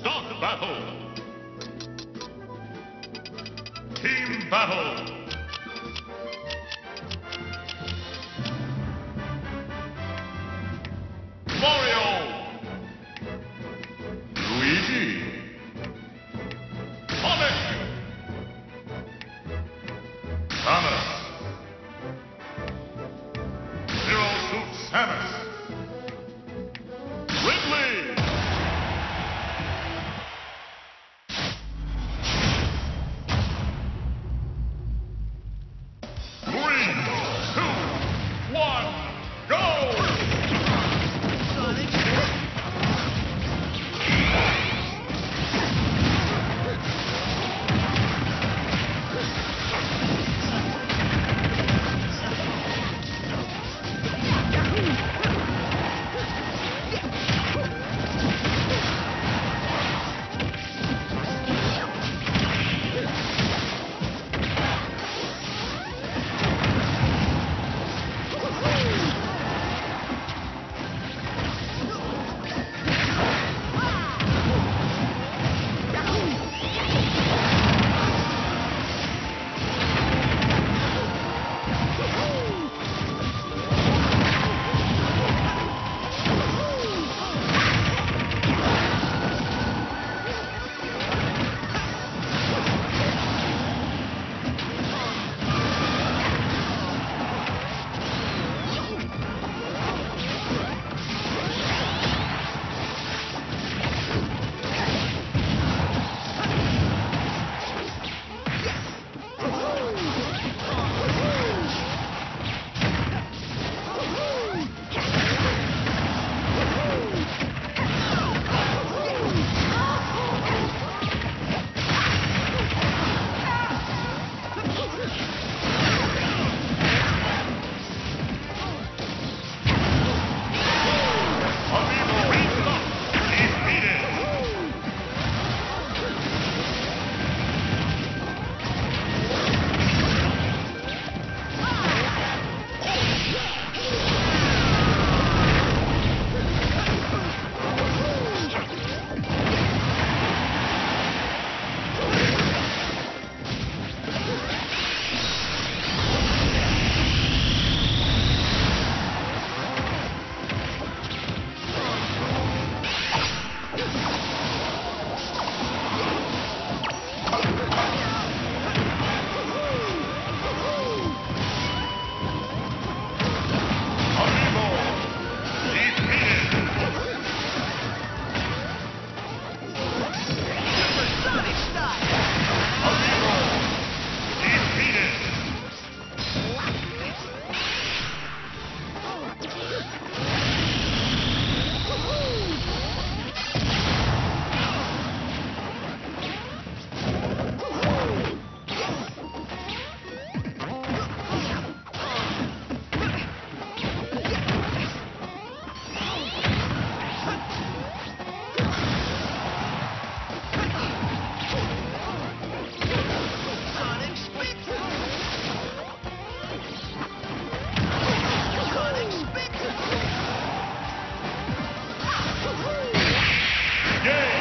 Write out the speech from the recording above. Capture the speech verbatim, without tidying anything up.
Start the battle. Team battle. Yeah!